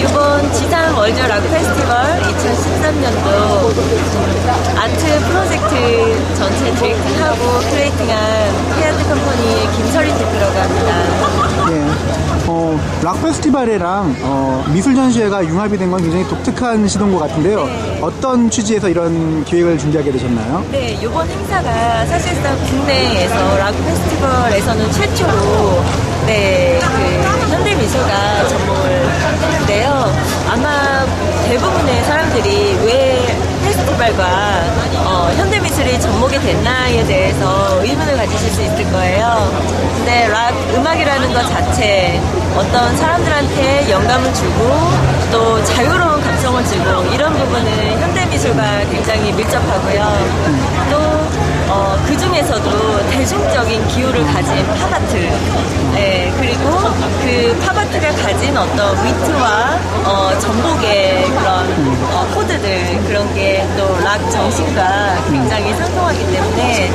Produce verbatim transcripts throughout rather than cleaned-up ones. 이번 지산 월드 락 페스티벌 이천십삼 년도 아트 프로젝트 전체 디렉팅하고 크리에이팅한 헤아드 컴퍼니의 김서린 대표라고 합니다. 네. 어, 락 페스티벌이랑 어, 미술 전시회가 융합이 된 건 굉장히 독특한 시도인 것 같은데요. 네. 어떤 취지에서 이런 기획을 준비하게 되셨나요? 네, 이번 행사가 사실상 국내에서 락 페스티벌에서는 최초로 네, 그 현대미술가 전공인데요. 아마 대부분의 사람들이 왜 페스티벌과 어, 현대미술이 접목이 됐나에 대해서 의문을 가지실 수 있을 거예요. 근데 락 음악이라는 것 자체 어떤 사람들한테 영감을 주고 또 자유로운 감성을 주고 이런 부분은 현대미술과 굉장히 밀접하고요. 또 어, 그 중에서도 대중적인 기호를 가진 팝아트, 네, 그리고 그 팝아트가 가진 어떤 위트와 어, 전복의 그런 어, 코드들, 그런 게 또 락 정신과 굉장히 상통하기 때문에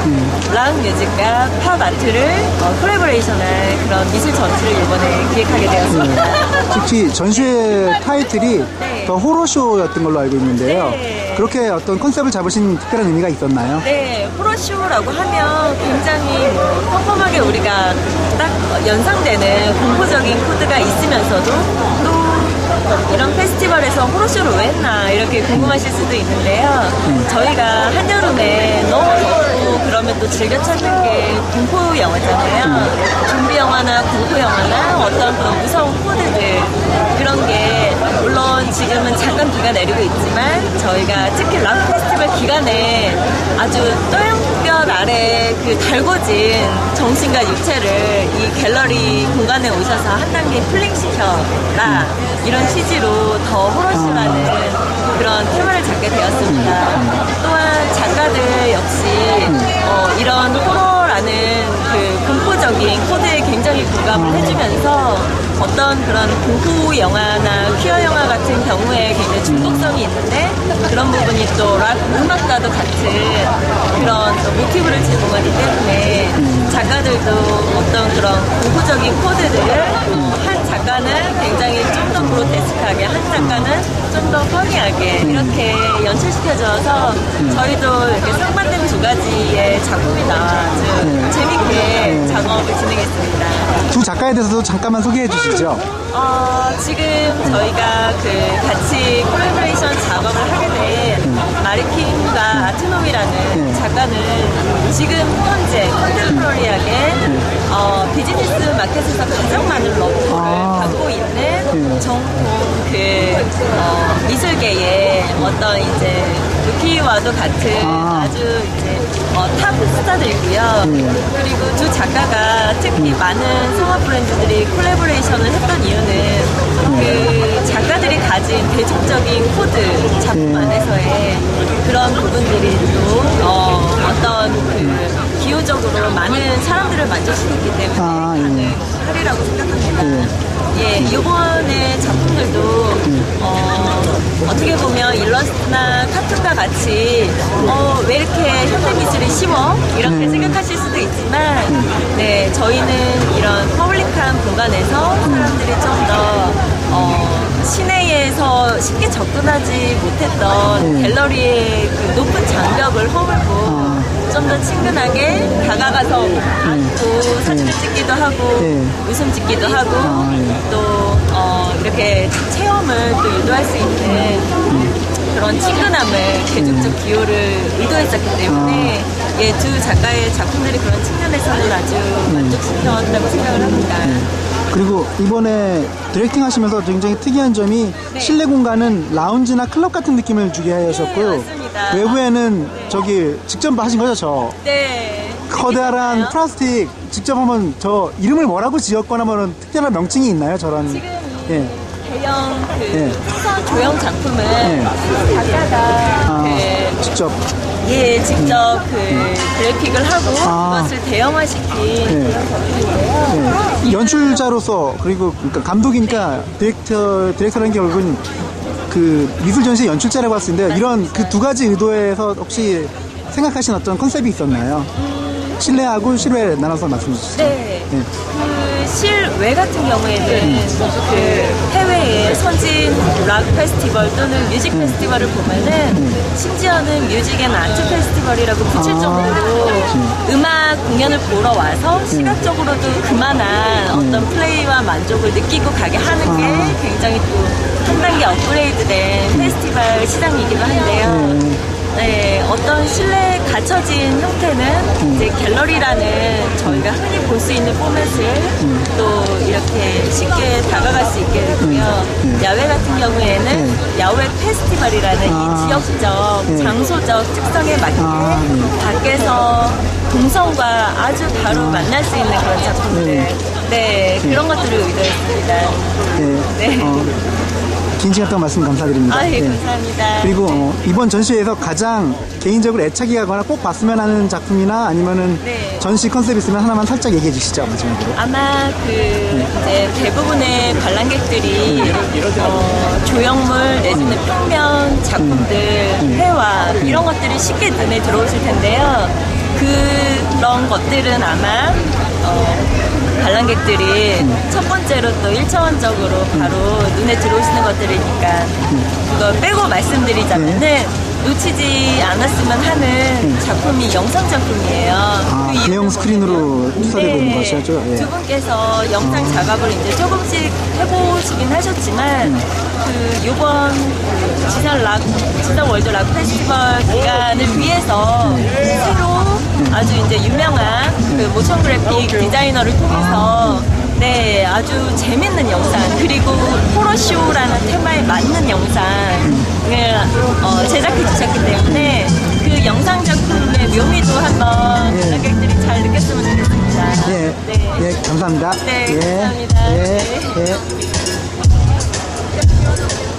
락 뮤직과 팝아트를 어, 콜라보레이션할 그런 미술 전시를 이번에 기획하게 되었습니다. 네. 특히 전시회 타이틀이 네. 더 호러쇼였던 걸로 알고 있는데요. 네. 그렇게 어떤 컨셉을 잡으신 특별한 의미가 있었나요? 네, 호러쇼라고 하면 굉장히 뭐 평범하게 우리가 딱 연상되는 공포적인 코드가 있으면서도 또 이런 페스티벌에서 호러쇼를 왜 했나 이렇게 궁금하실 수도 있는데요. 음. 저희가 한여름에 너무 덥고 그러면 또 즐겨 찾는 게 공포 영화잖아요. 음. 좀비 영화나 공포 영화나 어떤 그런 무서운 코드들 그런 게 물론 지금은 잠깐 비가 내리고 있지만 저희가 특히 락 페스티벌 기간에 아주 똠양뼈 아래 그 달궈진 정신과 육체를 이 갤러리 공간에 오셔서 한 단계 풀링시켜라 이런 취지로 더 호러쇼라는 그런 테마를 잡게 되었습니다. 또한 작가들 역시 어, 이런 호러라는 그 공포적인 코드에 굉장히 공감을 해주면서 어떤 그런 공포 영화나 퀴어 영화 같은 경우에 굉장히 중독성이 있는데 그런 부분이 또 락 음악과도 같은 그런 모티브를 제공하기 때문에 작가들도 어떤 그런 공포적인 코드들을 한 작가는 굉장히 좀 더 그로테스크하게 한 작가는 좀 더 퍼니하게 이렇게 연출시켜줘서 저희도 이렇게 상 받는 두 가지의 작품이 나와서 재밌게 작업을 진행했습니다. 두 작가에 대해서도 잠깐만 소개해 주시죠. 어, 지금 저희가 그 같이 콜라보레이션 작업을 하게 된 마리킴과 아트놈이라는 작가는 지금 현재 컨템포러리하게 어, 비즈니스 마켓에서 가장 많은 러브를 아. 받고 있는 전통 그 어, 미술계의 어떤 이제 루키와도 같은 아. 아주 이제 어, 탑 스타들이고요. 그리고 두 작가가 특히 많은 상업 브랜드들이 콜라보레이션을 했던 이유는 그 작가들이 가진 대중적인 코드 작품 안에서의 그런 부분들이 또 어, 어떤 그 기호적으로 많은 사람들을 만족시켰기 때문에 아, 가능하리라고 예. 생각합니다. 예, 이번에 예, 작품들도 예. 어, 어떻게 보면 일러스트나 카툰과 같이 어, 왜 이렇게 현대미술이 쉬워? 이렇게 예. 생각하실 수도 있지만 네, 저희는 이런 퍼블릭한 공간에서 사람들이 좀 더 어, 시내에서 쉽게 접근하지 못했던 갤러리의 그 높은 장벽을 허물고 좀 더 친근하게 다가가서 앉고 사진을 찍기도 하고 웃음 찍기도 하고 또 어, 이렇게 체험을 또 유도할 수 있는 그런 친근함을 계속적 기호를 의도했었기 때문에 예, 두 작가의 작품들이 그런 측면에서는 아주 만족스러웠다고 생각을 합니다. 그리고 이번에 디렉팅 하시면서 굉장히 특이한 점이 네. 실내 공간은 라운지나 클럽 같은 느낌을 주게 하셨고요. 네, 맞습니다. 외부에는 네. 저기 직접 하신 거죠, 저? 네. 커다란 있나요? 플라스틱 직접 한번 저 이름을 뭐라고 지었거나 하면 특별한 명칭이 있나요, 저런? 지금 예. 대형 그 예. 행사 조형 작품은 예. 작가가 아, 그 직접 예, 직접 음. 그 그래픽을 하고 아. 그것을 대형화시킨 예. 그런 작품인데요. 예. 연출자로서 그리고 그러니까 감독이니까 네. 디렉터, 디렉터라는 게 결국은 그 미술 전시 연출자라고 할 수 있는데 이런 그 두 가지 의도에서 혹시 생각하신 어떤 컨셉이 있었나요? 음... 실내하고 실외 나눠서 말씀해 주시죠. 네. 네. 그 실외 같은 경우에는 그 해외의 선진 락 페스티벌 또는 뮤직 페스티벌을 보면은 심지어는 뮤직 앤 아트 페스티벌이라고 붙일 정도로 음악 공연을 보러 와서 시각적으로도 그만한 어떤 플레이와 만족을 느끼고 가게 하는 게 굉장히 또 한 단계 업그레이드된 페스티벌 시장이기도 한데요. 네, 어떤 실내에 갇혀진 형태는 이제 갤러리라는 저희가 흔히 볼 수 있는 포맷을 또 이렇게 쉽게 다가갈 수 있게 되고요. 야외 같은 경우에는 야외 페스티벌이라는 이 지역적, 장소적 특성에 맞게 밖에서 동성과 아주 바로 만날 수 있는 그런 작품들, 네, 그런 것들을 의도했습니다. 네. 긴 시간 동안 말씀 감사드립니다. 아, 예, 네. 감사합니다. 그리고 어, 이번 전시회에서 가장 개인적으로 애착이 가거나 꼭 봤으면 하는 작품이나 아니면은 네. 전시 컨셉 있으면 하나만 살짝 얘기해 주시죠. 마지막으로. 아마 그 네. 이제 대부분의 관람객들이 네. 어, 조형물 내지는 평면 작품들, 음. 회화 음. 이런 것들이 쉽게 눈에 들어오실 텐데요. 그런 것들은 아마 어, 관람객들이 음. 첫 번째로 또 일차원적으로 음. 바로 눈에 들어오시는 것들이니까 음. 그거 빼고 말씀드리자면은 네. 놓치지 않았으면 하는 음. 작품이 영상 작품이에요. 아, 그 대형 스크린으로 투사되고 있는 것이죠. 네. 예. 두 분께서 영상 작업을 이제 조금씩 해보시긴 하셨지만 음. 그 요번 그 지산 락 지산 월드 락 페스티벌 기간을 위해서 새로 아주 이제 유명한 그 모션 그래픽 디자이너를 통해서 네 아주 재밌는 영상 그리고 포로쇼라는 테마에 맞는 영상을 어, 제작해 주셨기 때문에 그 영상 작품의 묘미도 한번 관객들이 잘 느꼈으면 좋겠습니다. 네, 네, 네 감사합니다. 네, 감사합니다. 네. 네. 네.